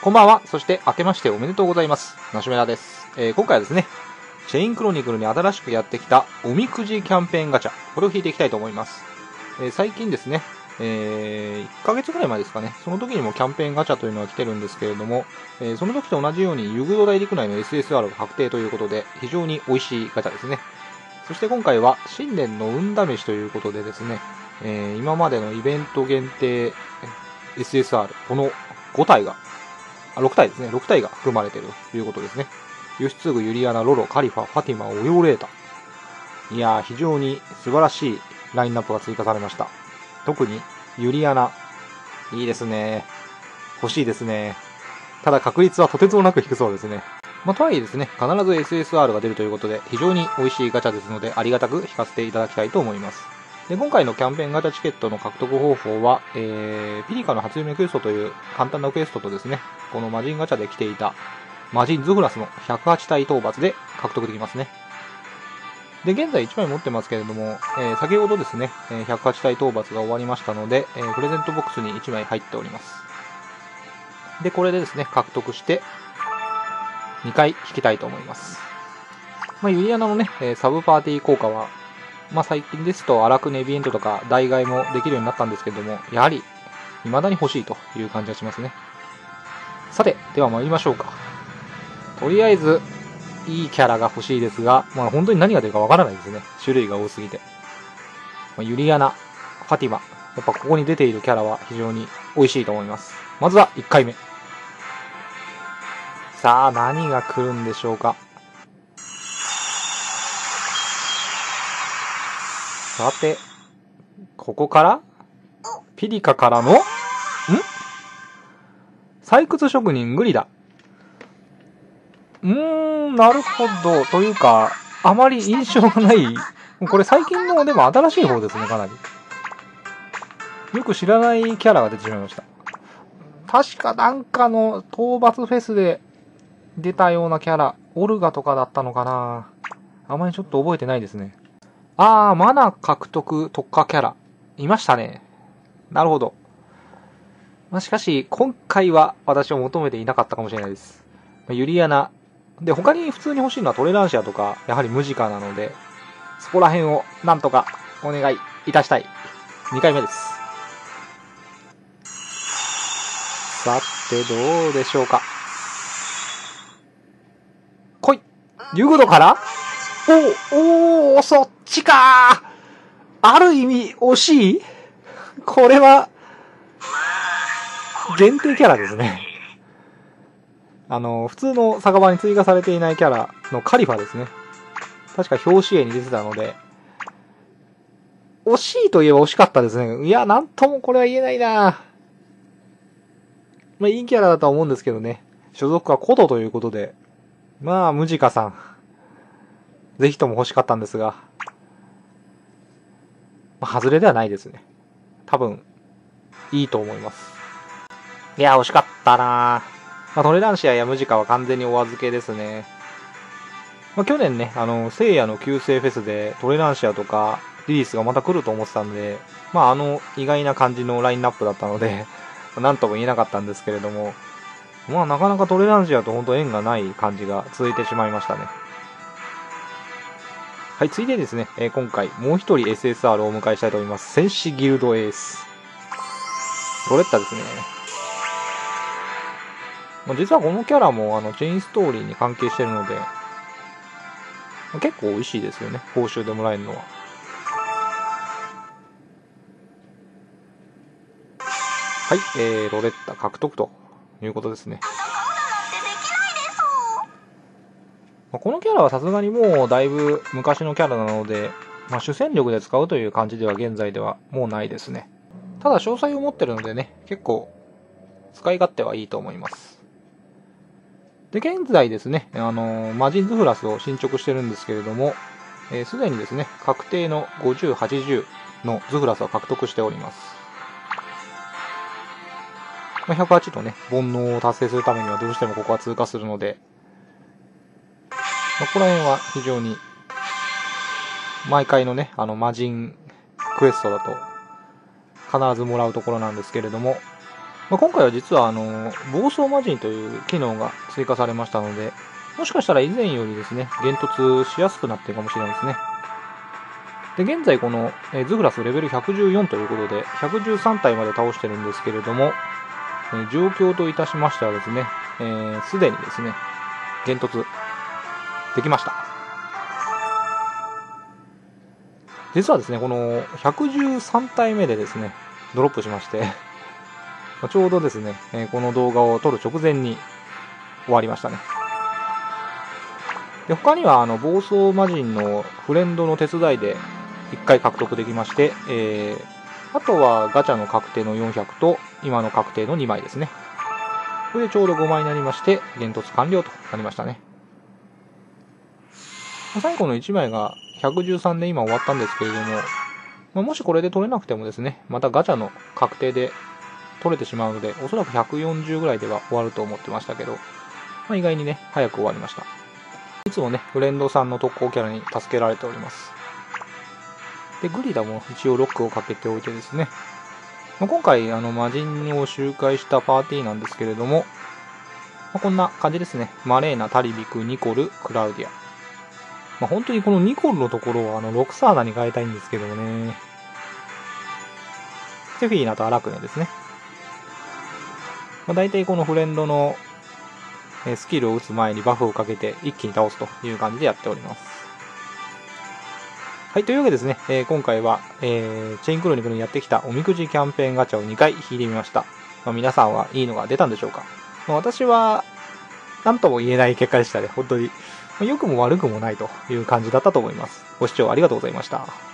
こんばんは。そして明けましておめでとうございます。ナショメラです。今回はですね、チェインクロニクルに新しくやってきたおみくじキャンペーンガチャ、これを引いていきたいと思います。最近ですね、1ヶ月ぐらい前ですかね、その時にもキャンペーンガチャというのが来てるんですけれども、その時と同じようにユグド大陸内の SSR が確定ということで、非常に美味しいガチャですね。そして今回は新年の運試しということでですね、今までのイベント限定 SSR、 この6体ですね、6体が含まれているということですね。ヨシツグ、ユリアナ、ロロ、カリファ、ファティマ、オヨレータ。いやー、非常に素晴らしいラインナップが追加されました。特にユリアナ、いいですね。欲しいですね。ただ確率はとてつもなく低そうですね。まあ、とはいえですね、必ず SSR が出るということで、非常に美味しいガチャですので、ありがたく引かせていただきたいと思います。で、今回のキャンペーンガチャチケットの獲得方法は、ピリカの初夢クエストという簡単なクエストとですね、このマジンガチャで来ていたマジンズフラスの108体討伐で獲得できますね。で、現在1枚持ってますけれども、先ほどですね、108体討伐が終わりましたので、プレゼントボックスに1枚入っております。で、これでですね、獲得して2回引きたいと思います。まあ、ユリアナのね、サブパーティー効果は、まあ、最近ですと荒くネビエントとか代替もできるようになったんですけども、やはり未だに欲しいという感じがしますね。さて、では参りましょうか。とりあえずいいキャラが欲しいですが、まあ、本当に何が出るかわからないですね。種類が多すぎて。まあ、ユリアナ、ファティマ、やっぱここに出ているキャラは非常に美味しいと思います。まずは1回目。さあ、何が来るんでしょうか。さて、ここからピリカからの採掘職人グリダ。なるほど。というか、あまり印象がない。これ最近の、でも新しい方ですね、かなり。よく知らないキャラが出てしまいました。確かなんかの討伐フェスで出たようなキャラ、オルガとかだったのかな。あまりちょっと覚えてないですね。あー、マナ獲得特化キャラ。いましたね。なるほど。まあ、しかし、今回は私を求めていなかったかもしれないです。ユリアナ。で、他に普通に欲しいのはトレランシアとか、やはりムジカなので、そこら辺をなんとかお願いいたしたい。2回目です。さて、どうでしょうか。来い！ユグドから？おー、そっちかー。ある意味、惜しい。これは、限定キャラですね。普通の酒場に追加されていないキャラのカリファですね。確か表紙絵に出てたので、惜しいといえば惜しかったですね。いや、なんともこれは言えないな。まあ、いいキャラだとは思うんですけどね。所属はコドということで、まあ、ムジカさん。ぜひとも欲しかったんですが、まあ、外れではないですね。多分、いいと思います。いや、惜しかったなぁ。まあ、トレランシアやムジカは完全にお預けですね。まあ、去年ね、聖夜の旧世フェスでトレランシアとかリリースがまた来ると思ってたんで、まあ、意外な感じのラインナップだったので、なんとも言えなかったんですけれども、まあ、なかなかトレランシアと本当縁がない感じが続いてしまいましたね。はい、ついでにですね、今回もう一人 SSR をお迎えしたいと思います。戦士ギルドエース。ロレッタですね。まあ、実はこのキャラもチェインストーリーに関係してるので、まあ、結構美味しいですよね。報酬でもらえるのは。はい、ロレッタ獲得ということですね。このキャラはさすがにもうだいぶ昔のキャラなので、まあ、主戦力で使うという感じでは現在ではもうないですね。ただ詳細を持ってるのでね、結構使い勝手はいいと思います。で、現在ですね、マジンズフラスを進捗してるんですけれども、すでにですね、確定の50、80のズフラスを獲得しております。まあ、108のね、煩悩を達成するためにはどうしてもここは通過するので、ここら辺は非常に、毎回のね、魔人クエストだと、必ずもらうところなんですけれども、今回は実は暴走マジンという機能が追加されましたので、もしかしたら以前よりですね、幻突しやすくなってるかもしれないですね。で、現在このズフラスレベル114ということで、113体まで倒してるんですけれども、状況といたしましてはですね、すでにですね、幻突できました。実はですね、この113体目でですね、ドロップしまして、ちょうどですね、この動画を撮る直前に終わりましたね。で、他には暴走魔人のフレンドの手伝いで、1回獲得できまして、あとはガチャの確定の400と今の確定の2枚ですね。これでちょうど5枚になりまして、幻突完了となりましたね。最後の1枚が113で今終わったんですけれども、もしこれで取れなくてもですね、またガチャの確定で取れてしまうので、おそらく140ぐらいでは終わると思ってましたけど、意外にね、早く終わりました。いつもね、フレンドさんの特攻キャラに助けられております。で、グリダも一応ロックをかけておいてですね、今回、魔人を周回したパーティーなんですけれども、こんな感じですね。マレーナ、タリビク、ニコル、クラウディア。本当にこのニコルのところをロクサーナに変えたいんですけどもね。セフィーナとアラクネですね。大体このフレンドのスキルを打つ前にバフをかけて一気に倒すという感じでやっております。はい、というわけですね、今回は、チェインクロニクルにやってきたおみくじキャンペーンガチャを2回引いてみました。皆さんはいいのが出たんでしょうか。私は、なんとも言えない結果でしたね、本当に。良くも悪くもないという感じだったと思います。ご視聴ありがとうございました。